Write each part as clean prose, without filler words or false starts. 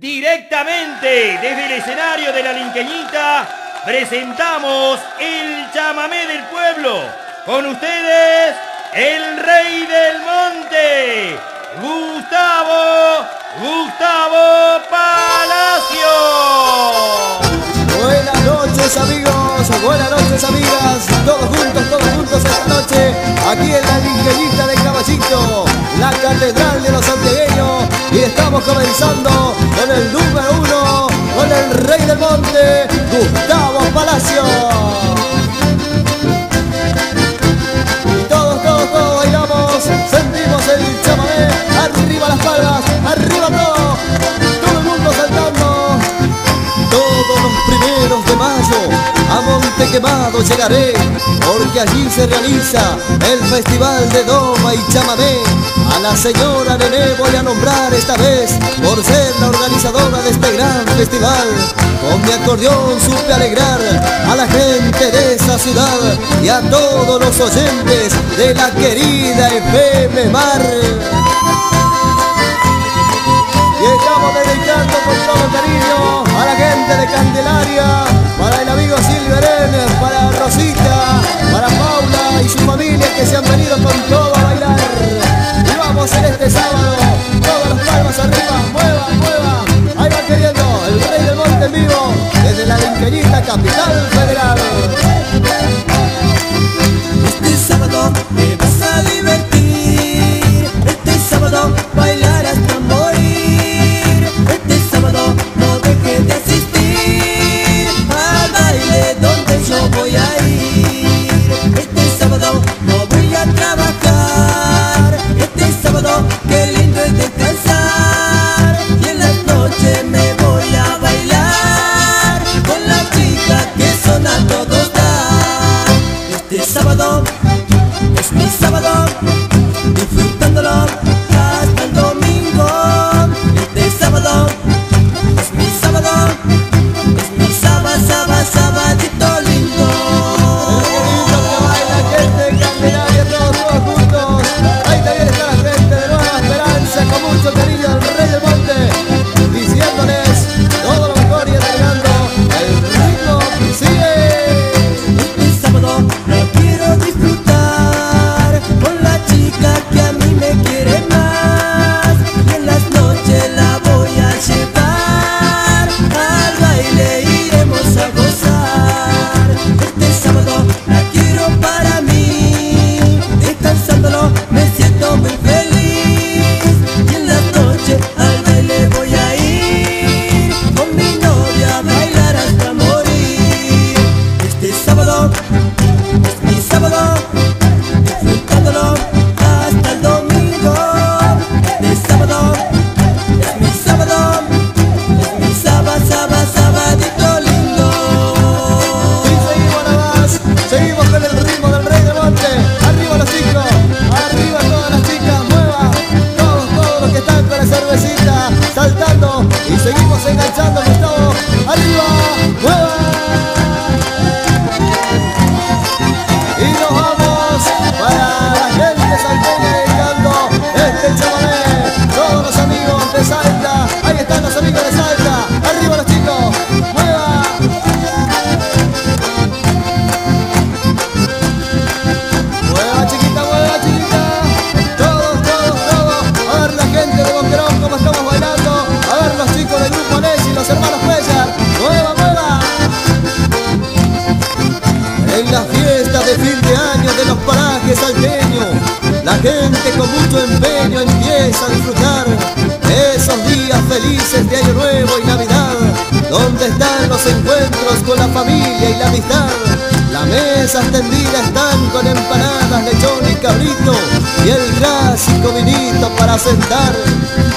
Directamente desde el escenario de la Linqueñita presentamos el chamamé del pueblo. Con ustedes, el rey del monte, Gustavo Palacio. Buenas noches, amigos, buenas noches, amigas. Todos juntos esta noche, aquí en la Linqueñita de Caballito, la catedral de los santiagueños. Y estamos comenzando con el número uno, con el rey del monte, Gustavo Palacio. Y todos bailamos, sentimos el chamamé. Arriba las palmas, arriba todo el mundo saltando. Todos los primeros de mayo a Monte Quemado llegaré, porque allí se realiza el festival de doma y chamamé. A la señora Bené voy a nombrar esta vez, por ser la organizadora de este gran festival. Con mi acordeón supe alegrar a la gente de esta ciudad y a todos los oyentes de la querida FM Mar. Y estamos dedicando con todo cariño a la gente de Candelaria, para el amigo Silverén, para Rosita, para Paula y su familia que se han venido con todo a bailar. Y vamos en este sábado, todas las palmas arriba, mueva, ahí va queriendo el rey del monte en vivo, desde la Linqueñita capital federal. Este sábado me vas a divertir, este sábado bailar hasta morir, este sábado no dejes de asistir. Donde yo voy a ir, este sábado no voy a trabajar, este sábado qué lindo es descansar, y en la noche me voy a bailar con la chica que son a todos dar. Este sábado es mi sábado, disfrutándolo hasta el domingo. Este sábado es mi sábado, es mi sabadito lindo. Qué lindo que baila gente de Candelaria, todos juntos. Ahí también está la gente de Nueva Esperanza, con mucho cariño al rey del monte, diciéndoles todo lo mejor y entregando el ritmo que sigue. Este sábado lo quiero disfrutar con la chica que a mí me quiere más, y en las noches la voy a llevar al baile. Este sábado la quiero para mí, descansándolo me siento muy feliz, y en la noche al baile voy a ir con mi novia a bailar hasta morir. Este sábado es mi sábado, disfrutándolo hasta el domingo. Este sábado es mi sábado, es mi sabadito. Seguimos con el ritmo del rey del monte. Arriba los chicos, arriba todas las chicas, mueva. Todos los que están con la cervecita saltando, y seguimos enganchando, Gustavo. Arriba, mueva. Y nos vamos para la gente salteña dedicando este chamamé. Todos los amigos de Salta, ahí están los amigos de Salta. Arriba los chicos, mueva. Hermanos César, nueva. En la fiesta de fin de año de los parajes salteños, la gente con mucho empeño empieza a disfrutar esos días felices de Año Nuevo y Navidad, donde están los encuentros con la familia y la amistad. Las mesas tendidas están con empanadas, lechón y cabrito, y el clásico vinito para sentar.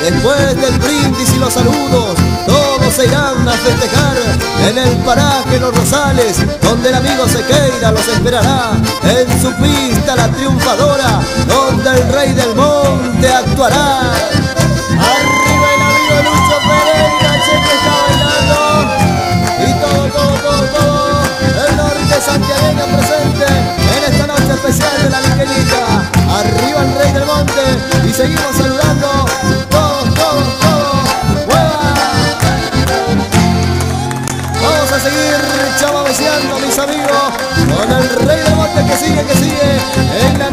Después del brindis y los saludos, todos se irán a festejar en el paraje Los Rosales, donde el amigo Sequeira los esperará. En su pista la triunfadora, donde el rey del monte actuará. Arriba el amigo Lucho Pérez, che, que está bailando. Y todo el norte santiagueño presente en esta noche especial de la Linqueñita. Arriba el rey del monte, y seguimos saludando. Todos, mueva. seguir chamameciando, mis amigos, con el rey del monte que sigue en la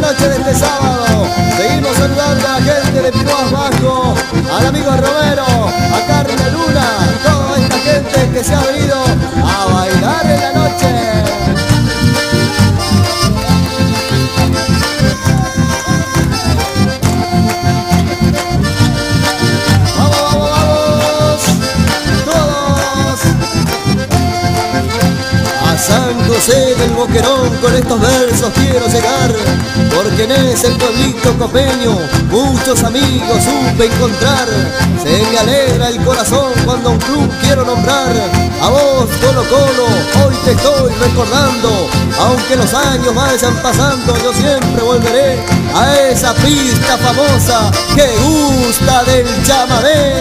noche de este sábado. Seguimos saludando a la gente de Pinoas Bajo, al amigo Romero, a Carmen Luna, toda esta gente que se ha venido a bailar en la noche. San José del Boquerón con estos versos quiero llegar, porque en ese pueblito copeño muchos amigos supe encontrar. Se me alegra el corazón cuando un club quiero nombrar. A vos, Colo Colo, hoy te estoy recordando. Aunque los años vayan pasando, yo siempre volveré a esa pista famosa que gusta del chamamé.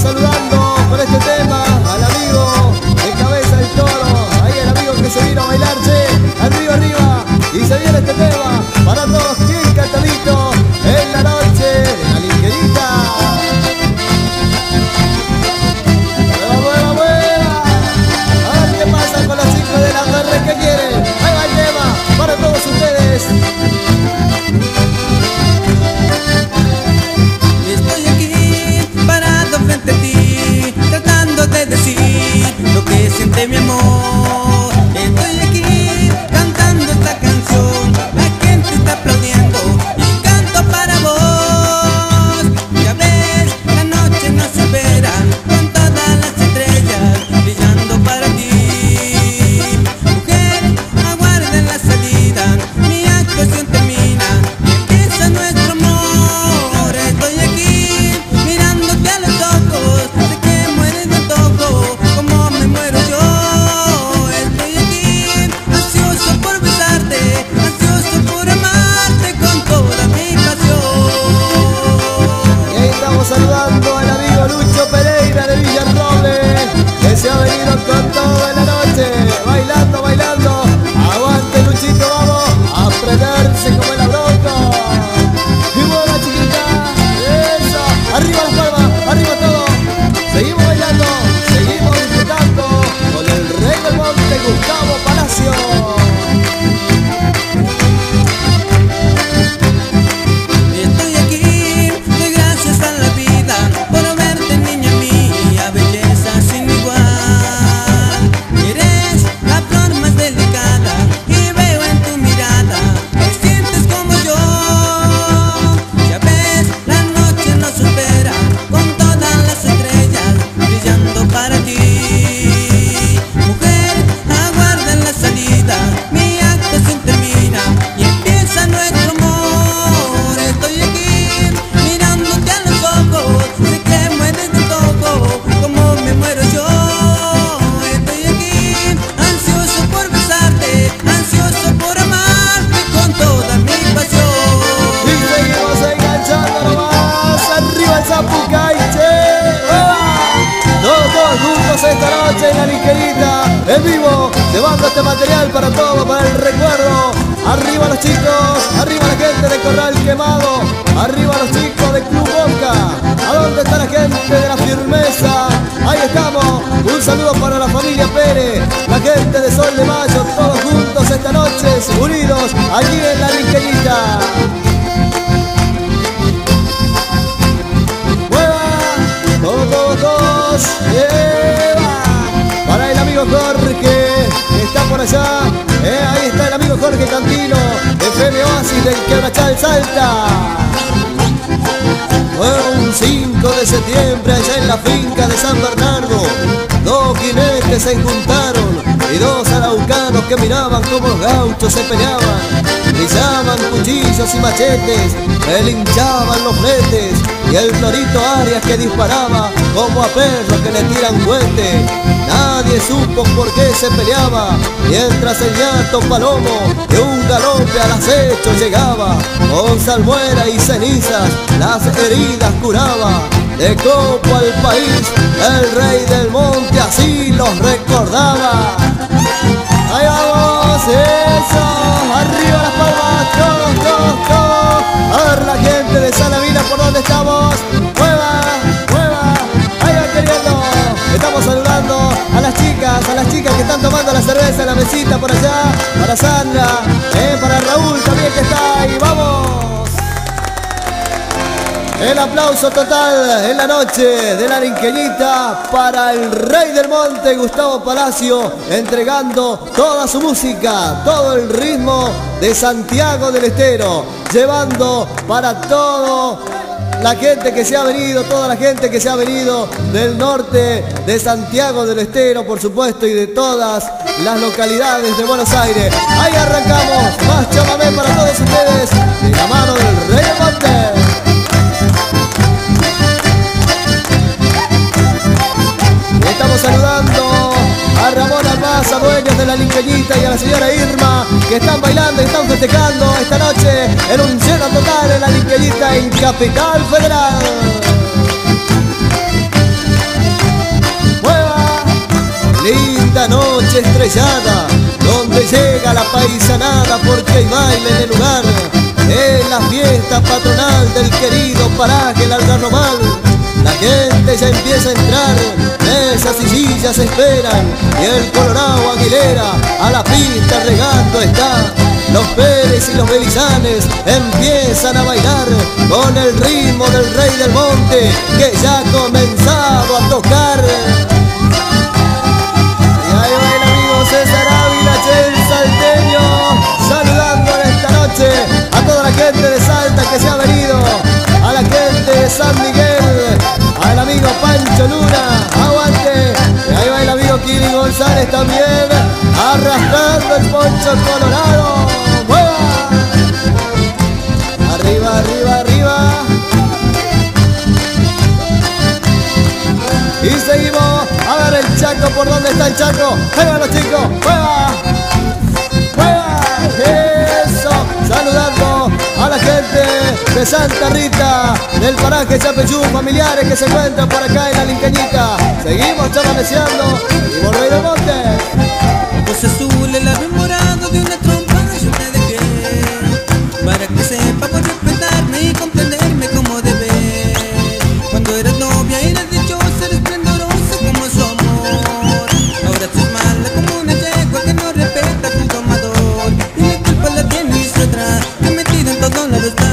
Saludando por este tema al amigo de Cabeza del Toro, ahí el amigo que se vino a bailar, che, arriba, arriba, y se viene este tema para todos, bien cantadito, en la noche, en la Linqueñita. ¡Buena, buena, buena! A ver qué pasa con las chicas de la tarde que quieren, ahí va el tema para todos ustedes. Frente a ti, tratando de decir lo que siente mi amor. Estoy aquí cantando esta canción, la gente está aplaudiendo y canto para vos. Ya ves, la noche nos espera con todas las estrellas brillando para ti. Mujer, aguarden la salida, mi actuación termina y empieza nuestro amor. Estoy aquí mirándote a los ojos, se ha venido con todo en la noche, bailando, bailando. Aguante, Luchito, vamos a prenderse como el abroto. Y buena chiquita, eso, arriba las palmas, arriba todo. Seguimos bailando, seguimos disfrutando con el rey del monte, Gustavo Palacio. Esta noche en la Linqueñita, en vivo, llevando este material para todo, para el recuerdo. Arriba los chicos, arriba la gente de Corral Quemado, arriba los chicos de Club Boca. ¿A dónde está la gente de la firmeza? Ahí estamos, un saludo para la familia Pérez, la gente de Sol de Mayo, todos juntos esta noche, unidos aquí en la Linqueñita. ¡Mueva! ¡Todos, todos, todos! ¡Yeah! Para el amigo Jorge, que está por allá, ahí está el amigo Jorge Cantino, FM Oasis del Quebrachal, Salta. Fue un 5 de septiembre allá en la finca de San Bernardo, dos jinetes se juntaron y dos araucanos que miraban como los gauchos se peleaban. Brillaban cuchillos y machetes, le hinchaban los fletes y el torito Arias que disparaba como a perros que le tiran cohete. Nadie supo por qué se peleaba, mientras el gato palomo de un galope al acecho llegaba. Con salmuera y cenizas las heridas curaba. De Copo al país, el rey del monte así los recordaba. ¡Ahí vamos! ¡Eso! ¡Arriba las palmas! ¡Todos, todos, todos! para Sandra, para Raúl también que está ahí, vamos. El aplauso total en la noche de la Linqueñita para el Rey del Monte, Gustavo Palacio, entregando toda su música, todo el ritmo de Santiago del Estero, llevando para todo la gente que se ha venido, toda la gente que se ha venido del norte, de Santiago del Estero, por supuesto, y de todas las localidades de Buenos Aires. Ahí arrancamos, más chamamé para todos ustedes, de la mano del Rey del Monte. Estamos saludando a Ramona Paz, a dueños de la Linqueñita, y a la señora Irma, que están bailando y están festejando esta noche en un lleno total en la Linqueñita en Capital Federal. ¡Mueva! Linda noche estrellada, donde llega la paisanada porque hay baile en el lugar. Es la fiesta patronal del querido paraje El Algarrobal. La gente ya empieza a entrar, mesas y sillas esperan, y el colorado Aguilera a la pista regando está. Los Pérez y los Belizanes empiezan a bailar con el ritmo del Rey del Monte que ya ha comenzado a tocar. Y ahí va el amigo César Ávila, el salteño, saludando en esta noche a toda la gente de Salta que se ha venido, a la gente de San Miguel, al amigo Pancho Luna, aguante. Y ahí va el amigo Kili González también, arrastrando el poncho colorado. ¡Mueva! Arriba, arriba, arriba. Y seguimos, a ver el Chaco, ¿por dónde está el Chaco? Ahí van los chicos, ¡mueva! ¡Mueva! Eso, saludando a la gente de Santa Rita, del paraje Chapeyú, familiares que se encuentran por acá en la Linqueñita. Seguimos chamameciando y volver al monte. Pues azul, el ave morado de una trompa yo te dejé, para que sepamos respetarme y comprenderme como debes. Cuando eras novia eras dichosa, esplendorosa como su amor. Ahora sos mala como una yegua que no respeta a tu domador. Y la culpa la tiene y su atrás, que metida en todos lados está.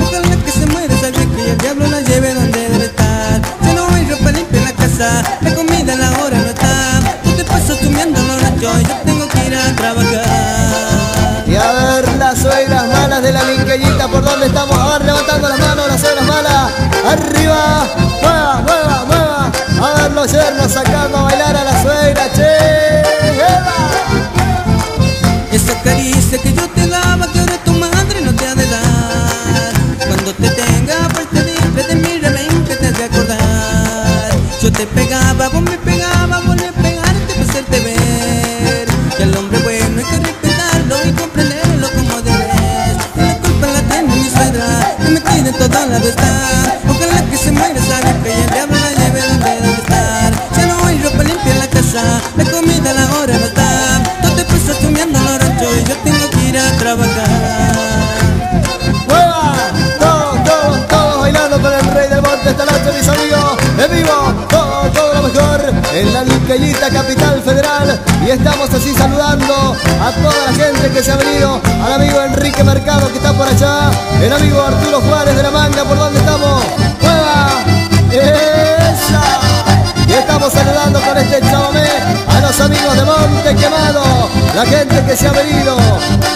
Ojalá que se muera esa vieja y el diablo la lleve donde debe estar. Ya no hay ropa limpia en la casa, la comida a la hora no está. Tú te pasas tumiendo los ranchos y yo tengo que ir a trabajar. Y a ver las suegras malas de la Linqueñita, ¿por dónde estamos? A ver, levantando las manos las suegras malas. Arriba, mueva, mueva, mueva. A ver los yernos sacando a bailar a la suegra, che. Esa caricia que yo te daba que ahora tu madre no te ha de dar. Cuando te tenga aparte libre de mi revén que te has de acordar. Yo te pegaba, vos me pegabas, volví a pegarte para hacerte ver que al hombre bueno hay que respetarlo y comprenderlo como debes. La culpa la tengo mi suegra, que me tiene en todos lados está. La comida a la hora no está. Tú te pasas tumiando los ranchos y yo tengo que ir a trabajar. ¡Mueva! Todos, todos, todos bailando con el Rey del Monte esta noche, mis amigos. En vivo, todo, todo lo mejor en la Linqueñita Capital Federal. Y estamos así saludando a toda la gente que se ha venido. Al amigo Enrique Mercado que está por allá. El amigo Arturo Juárez de la Manga, ¿por dónde estamos? ¡Mueva! ¡Esa! Y estamos saludando con este chamamé a los amigos de Monte Quemado, la gente que se ha venido,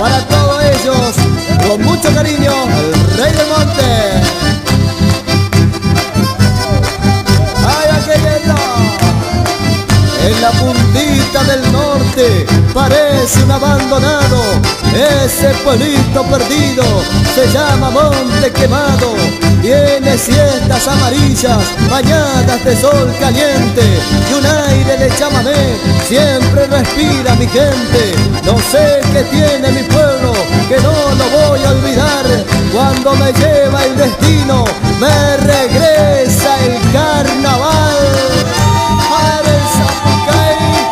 para todos ellos, con mucho cariño, el Rey del Monte. ¡Ay, aquelito! En la puntita del norte, parece un abandonado, ese pueblito perdido, se llama Monte Quemado. Tiene siestas amarillas, bañadas de sol caliente, y un aire de chamamé siempre respira mi gente. No sé qué tiene mi pueblo, que no lo voy a olvidar. Cuando me lleva el destino, me regresa el carnaval. ¡Madre Zapucay!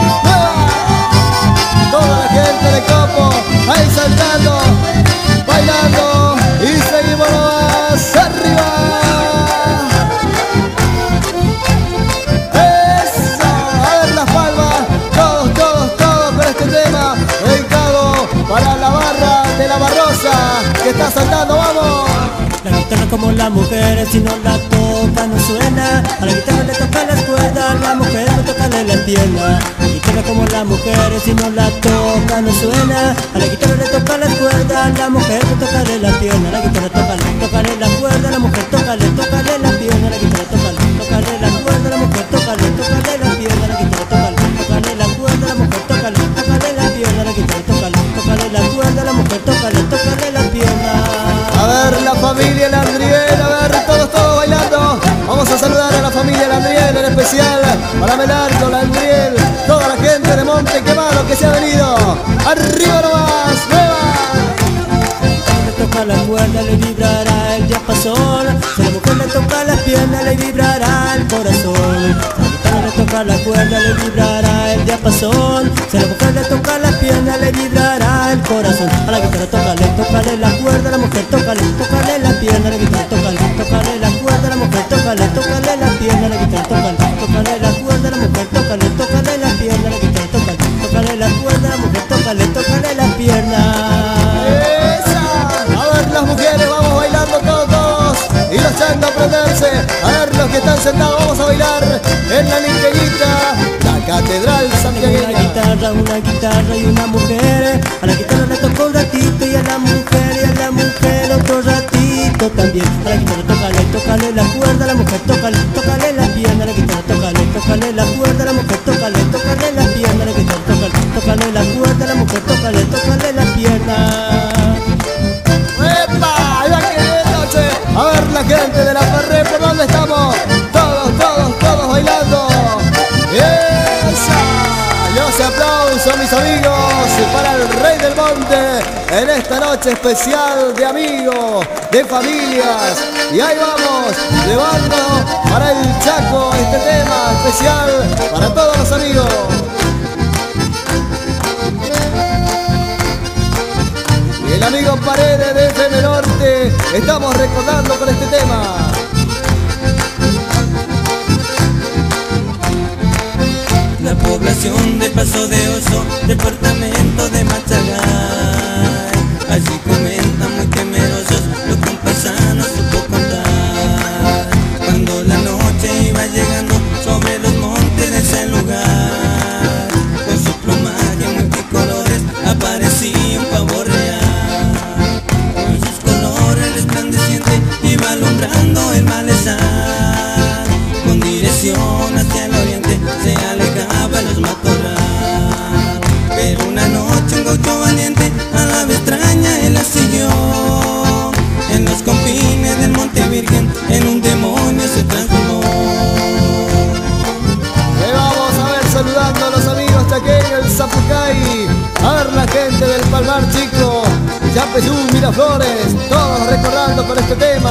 Toda la gente de Copo, ahí saltando, bailando, y seguimos. que está saltando, vamos. La guitarra como las mujeres, si no la toca no suena. A la guitarra le toca las cuerdas, la mujer no toca de la pierna. La guitarra como las mujeres, si no la toca no suena. A la guitarra le toca las cuerdas, la mujer no toca de la pierna. La guitarra toca de la cuerda, la mujer toca de la pierna. La guitarra toca de la cuerda, la mujer toca de la pierna. La guitarra toca de la cuerda, la mujer toca de la pierna. La guitarra toca de la cuerda, la mujer toca de la pierna. A ver la familia Landriel, a ver todos bailando. Vamos a saludar a la familia Landriel, en especial para Melardo, Landriel, toda la gente de Monte Quemado que se ha venido. ¡Arriba nomás! ¡Nueva! Le toca la cuerda, le vibrará el diapasón. Si la mujer le toca las piernas, le vibrará el corazón. Si la guitarra le toca la cuerda, le vibrará el diapasón. Si la mujer le toca las piernas, le vibrará el corazón. A la guitarra tócale la cuerda, la mujer tócale la pierna. La guitarra tócale la cuerda, la mujer tócale la pierna. La guitarra tócale la cuerda, la mujer tócale la pierna. La guitarra tócale la cuerda, la mujer tócale la pierna. ¡Esa! A ver las mujeres, vamos bailando todos y los echando a prenderse. A ver los que están sentados, vamos a bailar en la Linqueñita, Catedral santiagueña. Una guitarra y una mujer. A la guitarra le tocó un ratito y a la mujer otro ratito también. A la guitarra tócale la cuerda, la mujer tócale la pierna. A la guitarra tócale la cuerda, la mujer tócale la pierna. La guitarra tócale la cuerda, la mujer tócale la pierna. ¡Epa! ¡Ahí va que de noche! A ver la gente de la Ferrer, ¿por dónde estamos? Todos bailando. Los aplausos, mis amigos, para el Rey del Monte en esta noche especial de amigos, de familias. Y ahí vamos, llevando para el Chaco este tema especial para todos los amigos. Y el amigo Paredes de FM Norte, estamos recordando con este tema. La población de Paso de Oso, departamento de Machagán. Allí comentan muy temerosos lo que un paisano supo contar. Cuando la noche iba llegando sobre los montes de ese lugar, con su plumaje multicolores aparecía un pavo real. Con sus colores resplandecientes iba alumbrando el malezar. Con dirección hacia el oriente se alejaba los matorral, pero una noche un gaucho valiente a la ave extraña él la siguió. En los confines del Monte Virgen en un demonio se transformó. Le vamos a ver saludando a los amigos chaqueños, el Zapucay, a ver la gente del Palmar Chico, Chapeyú, Miraflores, todos recordando con este tema.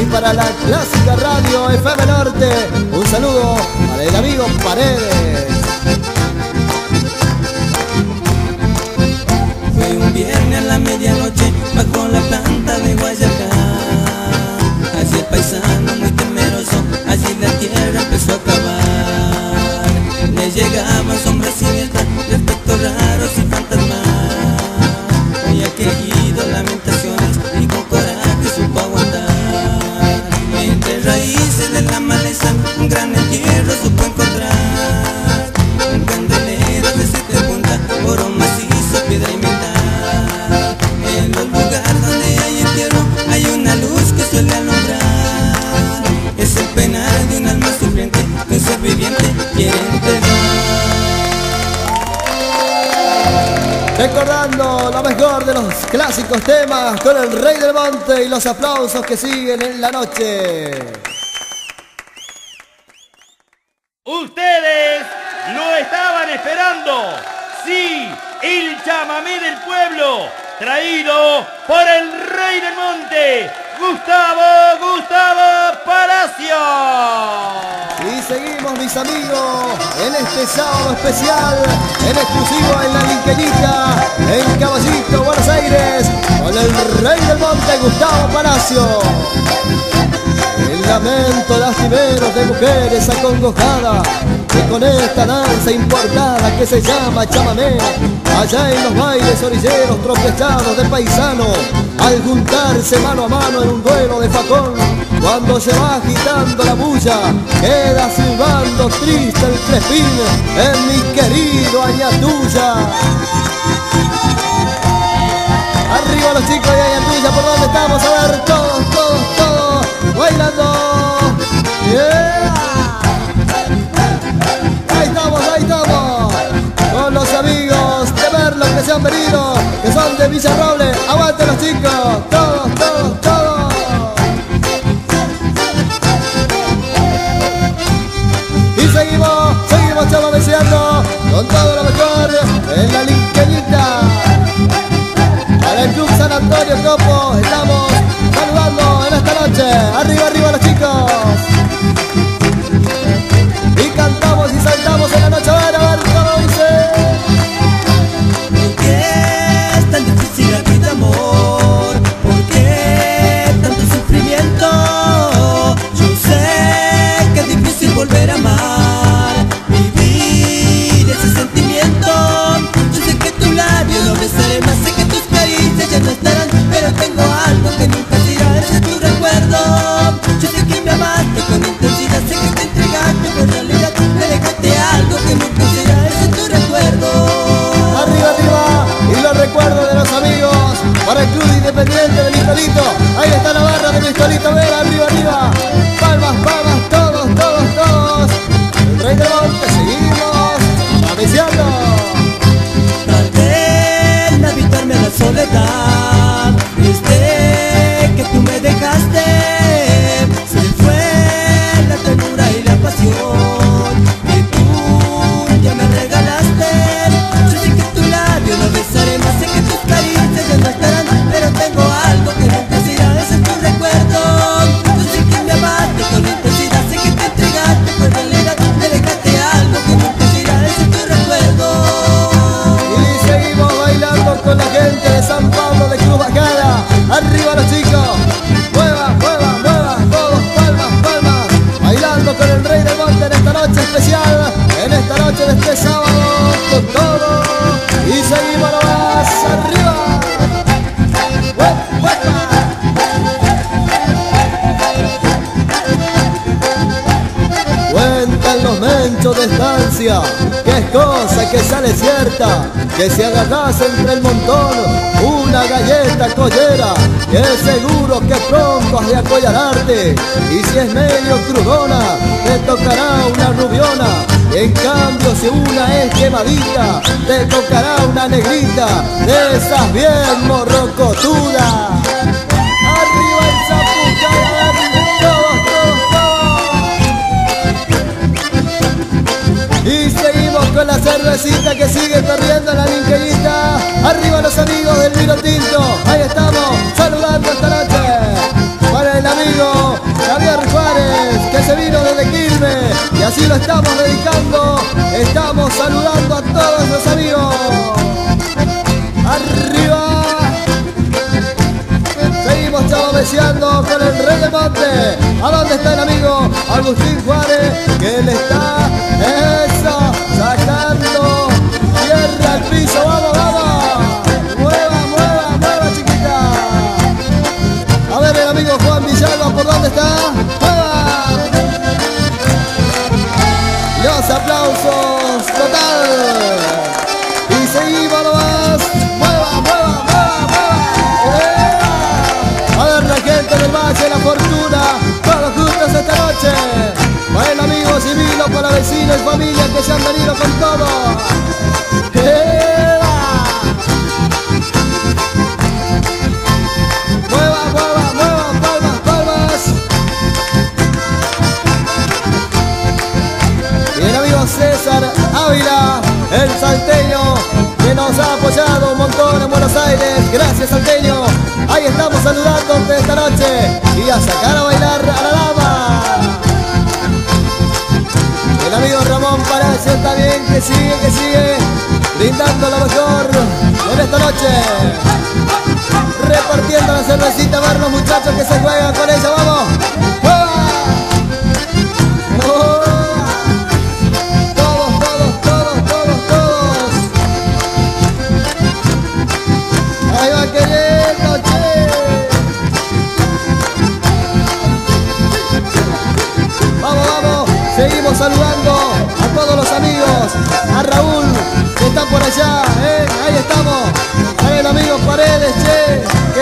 Y para la clásica radio FM Norte, un saludo para el amigo Paredes. Viernes a la medianoche bajo la planta de Guayacán, así el paisano muy temeroso, así la tierra empezó a acabar. Le llegaban sombras siniestras, aspectos raros y fantasmas. Había querido lamentaciones y con coraje supo aguantar. Entre raíces de la maleza un gran entierro supo encontrar. Un candelero de 7 puntas, oro macizo, piedra y metal. Recordando lo mejor de los clásicos temas con el Rey del Monte y los aplausos que siguen en la noche. Ustedes lo estaban esperando. Sí, el chamamé del pueblo, traído por el Rey del Monte, Gustavo Palacio. Y seguimos, mis amigos, en este sábado especial, en exclusivo en la Linqueñita, en Caballito, Buenos Aires, con el Rey del Monte, Gustavo Palacio. El lamento lastimero de mujeres acongojadas, que con esta danza importada que se llama chamamé, allá en los bailes orilleros tropechados de paisanos, al juntarse mano a mano en un duelo de facón, cuando se va agitando la bulla, queda silbando triste el crespín en mi querido Añatuya. Arriba los chicos de Añatuya, ¿por dónde estamos? A ver, todos, todos, todos, bailando. Yeah. Ahí estamos, con los amigos de Merlo que se han venido, que son de Villa Roble. Aguante los chicos, todos, todos, todos. Y seguimos, seguimos chamameseando con todo lo mejor en la Linqueñita. Para el Club San Antonio Copo estamos saludando en esta noche. Arriba, arriba los chicos. Y cantamos y saltamos en la noche. A ver, a ver, ¿cómo dice? ¿Por qué es tan difícil la vida, amor? ¿Por qué tanto sufrimiento? Yo sé que es difícil volver a amar, vivir ese sentimiento. Yo sé que tu labio no me sale más, sé que tus caricias ya no estarán, pero tengo algo que nunca dirá, ese es tu recuerdo. Yo sé que me amaste con intensidad, sé que te entregaste, pero en realidad me dejaste algo que nunca será, ese es tu recuerdo. Arriba, arriba, y los recuerdos de los amigos para el Club Independiente de Mistolito. Ahí está la barra de Mistolito, ven, arriba, arriba. Palmas, palmas, todos, todos, todos. El Rey del Monte, seguimos camiciando. Traté de habitarme a la soledad, viste que tú me dejaste, se fue la ternura y la pasión que tú ya me regalaste. Yo sé que tu labio no besaré más, sé que tus caricias ya no estarán, pero tengo algo que nunca se irá, ese es tu recuerdo. Yo sé que me amaste con intensidad, sé que te entregaste, pero en realidad me dejaste algo que nunca se irá, ese es tu recuerdo. Y seguimos bailando con la gente de San Pablo de Club Boca. Arriba los chicos, mueva, mueva, mueva, todos, palmas, palmas, bailando con el Rey del Monte en esta noche especial, en esta noche de este sábado, con todo, y seguimos nomás, arriba, mueva, mueva. Cuentan los menchos de estancia, que es cosa que sale cierta, que si agarras entre el montón una galleta collera, que seguro que pronto has de acollararte, y si es medio crudona, te tocará una rubiona, en cambio si una es quemadita, te tocará una negrita, de esas bien morrocotudas. Arriba el zapucá, y seguimos con la cervecita que sigue corriendo en la Linqueñita. Arriba los amigos del vino tinto, ahí estamos, saludando esta noche para el amigo Javier Juárez, que se vino desde Quilmes, y así lo estamos dedicando, estamos saludando a todos los amigos. Arriba, seguimos chavameseando con el Rey del Monte. ¿A dónde está el amigo Agustín Juárez, que le está, eso, sacando tierra al piso? Vamos, vamos. ¿Por dónde está? ¡Ah! Los aplausos, total. Y seguimos nomás. ¡Mueva, mueva, mueva, mueva! ¡Eh! A ver la gente del Valle de la Fortuna, todos juntos esta noche. Para el amigo Civilo, para vecinos y familia que se han venido con todo. ¡Eh! César Ávila, el salteño, que nos ha apoyado un montón en Buenos Aires. Gracias, salteño. Ahí estamos saludándote esta noche, y a sacar a bailar a la dama. El amigo Ramón Palacio está bien, que sigue, brindando lo mejor en esta noche, repartiendo la cervecita. A ver los muchachos que se juegan con ella, vamos. ¡Vamos!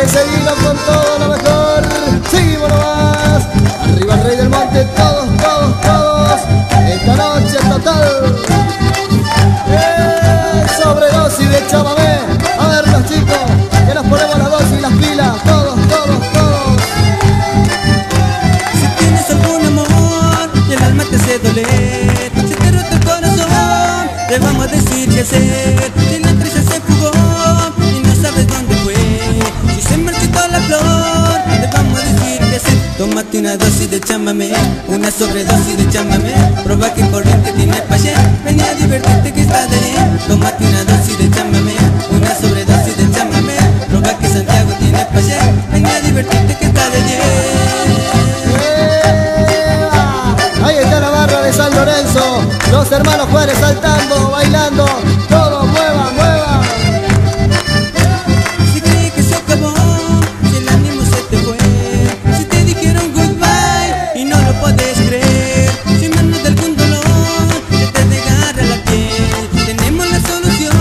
que seguimos con todo lo mejor. Seguimos nomás, arriba el rey del monte, todos, todos, todos. Esta noche es total. Sobredosis de chamamé. A ver los chicos, que nos ponemos las dosis y las pilas, todos, todos, todos. Si tienes algún amor y el alma te hace doler, si te roto el corazón, te vamos a decir qué hacer. Si la tristeza se fugó y no sabes dónde fue, si se marchitó la flor, te vamos a decir qué hacer. Tómate una dosis de chamamé, una sobredosis de chamamé, prueba que corriente tiene payé, ven a divertirte que está de bien. Tómate una dosis de chamamé, una sobredosis de chamamé, prueba que Santiago tiene payé, ven a divertirte que está de bien. Ahí está la barra de San Lorenzo, los hermanos Juárez saltando, bailando, todo mueva, mueva. Si crees que se acabó, si el ánimo se te fue, si te dijeron goodbye y no lo podés creer, si en menos de algún dolor que te desgarra la piel, tenemos la solución,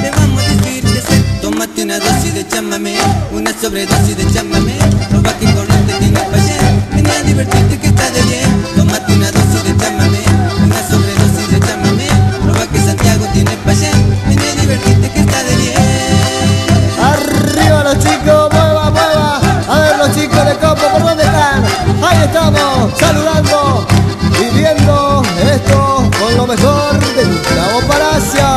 te vamos a decir que se. Tómate una dosis de chamamé, una sobredosis de chamamé, roba que corriente tiene payé, ven a divertirte que está de bien. Tómate una dosis de chamamé, una sobredosis de chamamé, roba que Santiago tiene payé, ven a divertirte que está de bien. Arriba los chicos, mueva, mueva. A ver los chicos de Copo, ¿por dónde están? Ahí estamos, saludando, viviendo esto con lo mejor de Gustavo Palacio.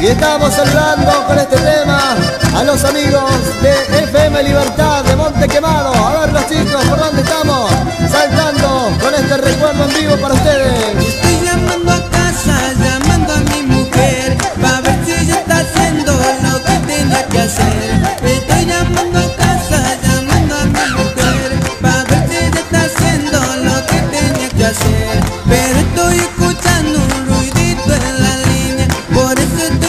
Y estamos saludando con este tema a los amigos de FM Libertad de Monte Quemado. A ver los chicos, ¿por dónde estamos? Saltando con este recuerdo en vivo para ustedes. Estoy llamando a casa, llamando a mi mujer, para ver si ella está haciendo lo que tenía que hacer. Estoy llamando a casa, llamando a mi mujer, para ver si ella está haciendo lo que tenía que hacer. Pero estoy escuchando un ruidito en la línea, por eso estoy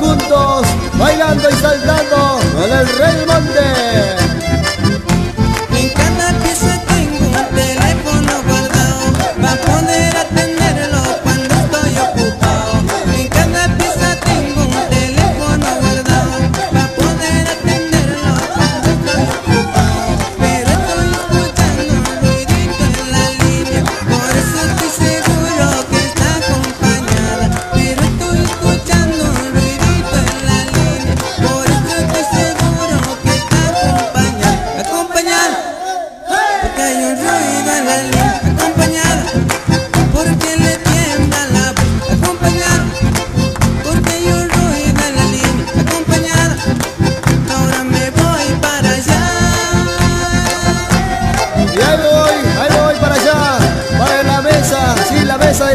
juntos, bailando y saltando con el rey del monte. En cada pieza tengo un teléfono guardado, para poder atenderlo cuando estoy ocupado. En cada pieza tengo un teléfono guardado, para poder atenderlo cuando estoy ocupado. Pero estoy escuchando un ruidito en la línea, por eso estoy seguro que está acompañada. Pero estoy escuchando un ruidito del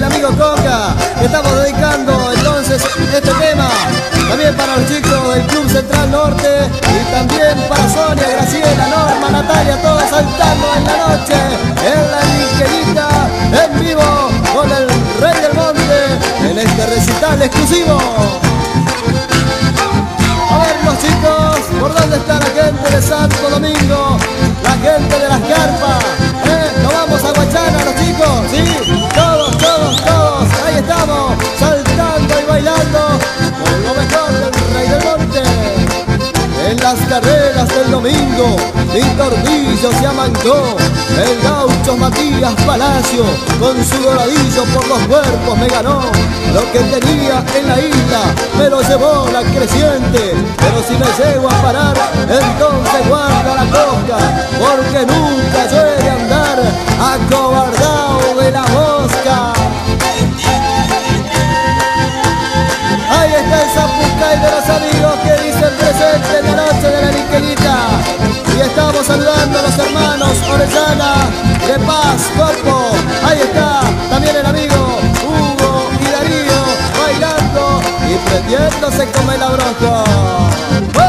amigo Coca, que estamos dedicando entonces este tema también para los chicos del Club Central Norte y también para Sonia, Graciela, Norma, Natalia, todos saltando en la noche en la Linqueñita, en vivo con el Rey del Monte en este recital exclusivo. A ver los chicos, ¿por dónde está la gente de Santo Domingo? La gente de las carpas, ¿eh? Nos vamos a Guachana los chicos, ¿sí? Todos, todos, todos, ahí estamos, saltando y bailando con lo mejor del Rey del Monte. En las carreras del domingo, Tordillo se amancó, el gaucho Matías Palacio, con su doradillo por los cuerpos me ganó. Lo que tenía en la isla me lo llevó la creciente, pero si me llego a parar, entonces guarda la coca, porque nunca yo he de andar acobardado de la mosca. Ahí está el zapucay de los amigos que dicen presente en la noche de la Linqueñita. Y estamos saludando a los hermanos Orellana, de Paz, Copo. Ahí está también el amigo Hugo y Darío bailando y prendiéndose como el abrojo. ¡Oh!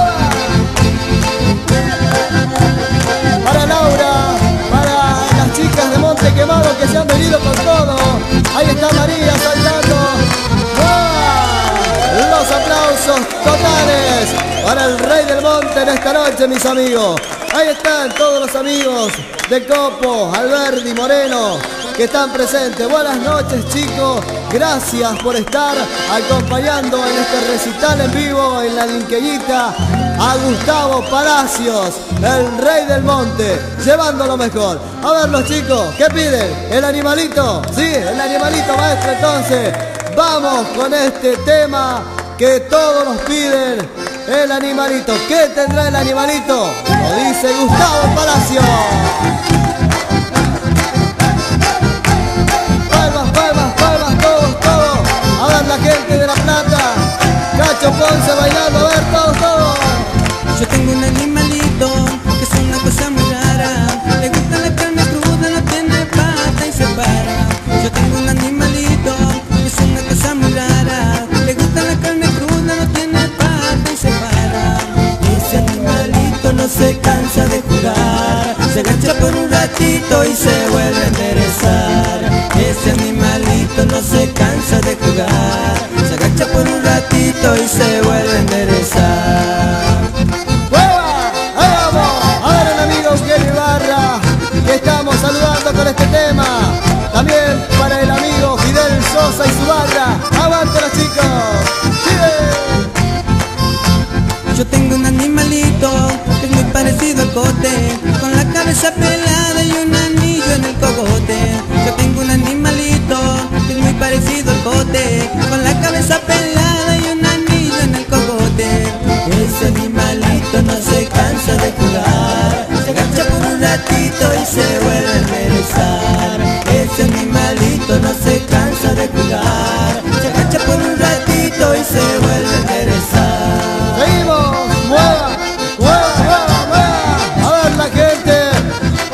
Monte en esta noche, mis amigos. Ahí están todos los amigos de Copo, Alberdi, Moreno, que están presentes. Buenas noches, chicos. Gracias por estar acompañando en este recital en vivo en la Linqueñita a Gustavo Palacios, el rey del monte, llevando lo mejor. A ver los chicos, ¿qué piden? ¿El animalito? Sí, el animalito, maestro, entonces. Vamos con este tema que todos nos piden, el animalito. ¿Qué tendrá el animalito? Lo dice Gustavo Palacios. Palmas, palmas, palmas, todos, todos. A ver la gente de La Plata, Cacho Ponce bailando, a ver todos, todos. Yo tengo un animalito que es una cosa muy rara. Le gusta la carne cruda, no tiene pata y se para. Yo tengo un animalito que es una cosa muy rara. Le gusta la carne cruda, no tiene pata y se para. Ese animalito no se cansa de jugar. Se agacha por un ratito y se vuelve a enderezar. Ese animalito no se cansa de jugar. Se agacha por un ratito y se vuelve a enderezar. ¡Hueva! ¡Ahí vamos! Ahora el amigo Eugenio Ibarra, que estamos saludando con este tema. También para el amigo Fidel Sosa y su barra. ¡Aguante los chicos! ¡Sigue! Yo tengo un animalito que es muy parecido al cote, con la cabeza pelada y un anillo en el cogote. Yo tengo un animalito que es muy parecido al cote, con la cabeza pelada y un anillo en el cogote. Ese animalito no se cansa de jugar, se agacha por un ratito y se vuelve a regresar. Ese animalito no se cansa de jugar, se agacha por un ratito y se vuelve a regresar. ¡Seguimos! ¡Mueva! ¡Mueva! ¡Mueva! ¡Mueva! A ver la gente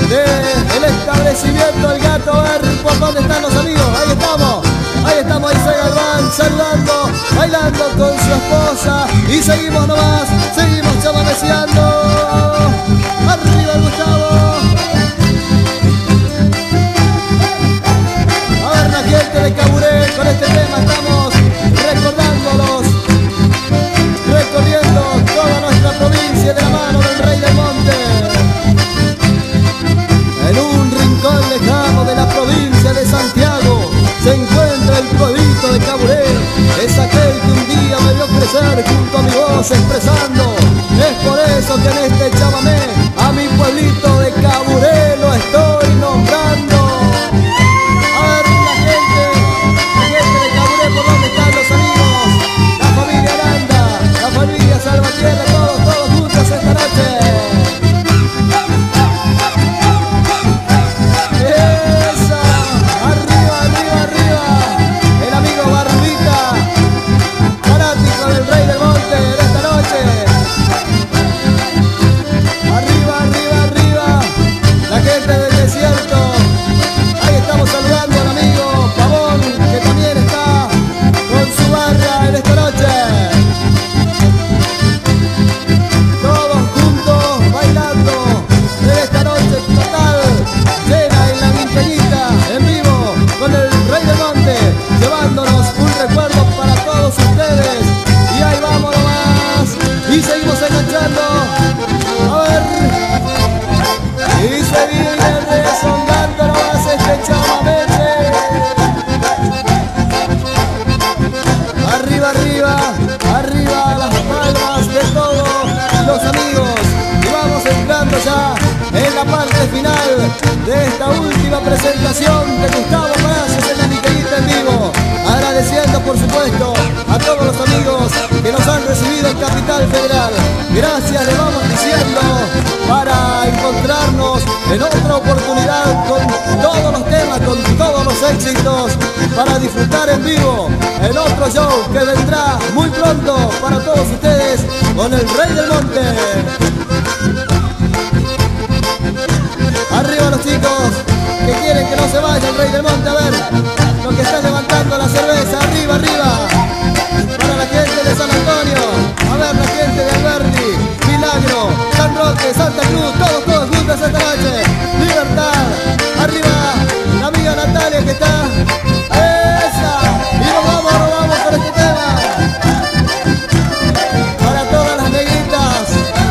del establecimiento El Gato, a ver por dónde están los amigos. Ahí estamos. Ahí estamos, ahí se Galván saludando, bailando con su esposa. Y seguimos nomás, seguimos chamameciando. Arriba el Gustavo. A ver la gente de Caburé, con este tema estamos recordándolos, recorriendo toda nuestra provincia de la mano del Rey del Monte. En un rincón lejano de la provincia de Santiago se encuentra el pueblito de Caburé. Es aquel que un día me vio crecer junto a mi voz expresando. Es por eso que en este chamamé a mi pueblito de Caburé lo estoy nombrando. A ver la gente de Caburé, por donde están los amigos, la familia Aranda, la familia Salvatierra, todos, todos juntos esta noche. De esta última presentación de Gustavo Palacios en la Linqueñita en vivo, agradeciendo por supuesto a todos los amigos que nos han recibido en Capital Federal. Gracias le vamos diciendo para encontrarnos en otra oportunidad con todos los temas, con todos los éxitos, para disfrutar en vivo en otro show que vendrá muy pronto para todos ustedes con el Rey del Monte. Arriba los chicos que quieren que no se vaya el Rey del Monte. A ver, los que están levantando la cerveza, arriba, arriba. Para la gente de San Antonio, a ver la gente de Alberdi, Milagro, San Roque, Santa Cruz, todos, todos juntos esta noche. Libertad, arriba, la amiga Natalia que está. ¡Esa! Y nos vamos con este tema. Para todas las neguitas.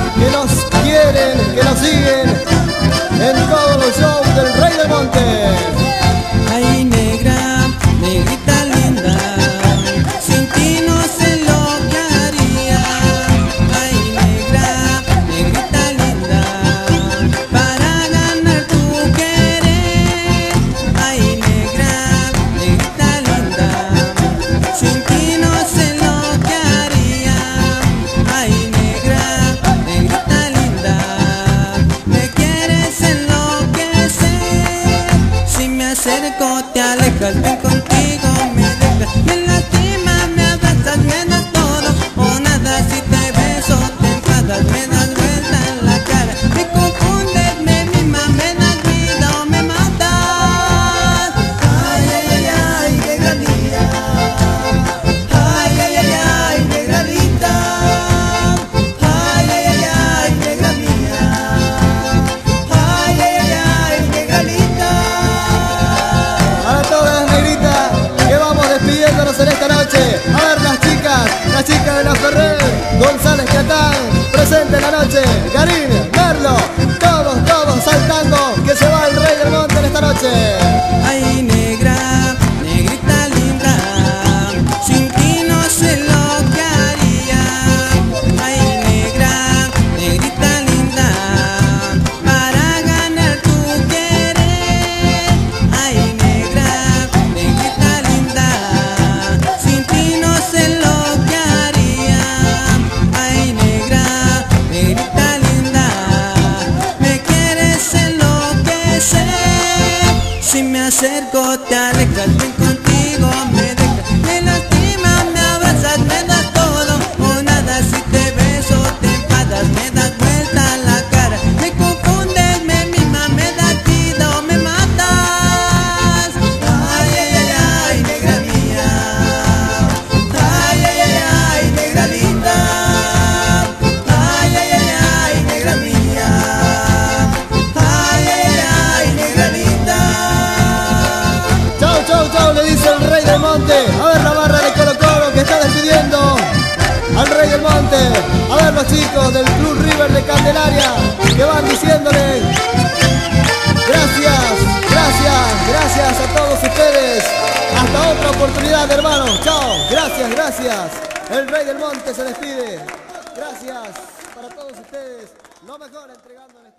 Para todos ustedes, lo mejor entregándoles.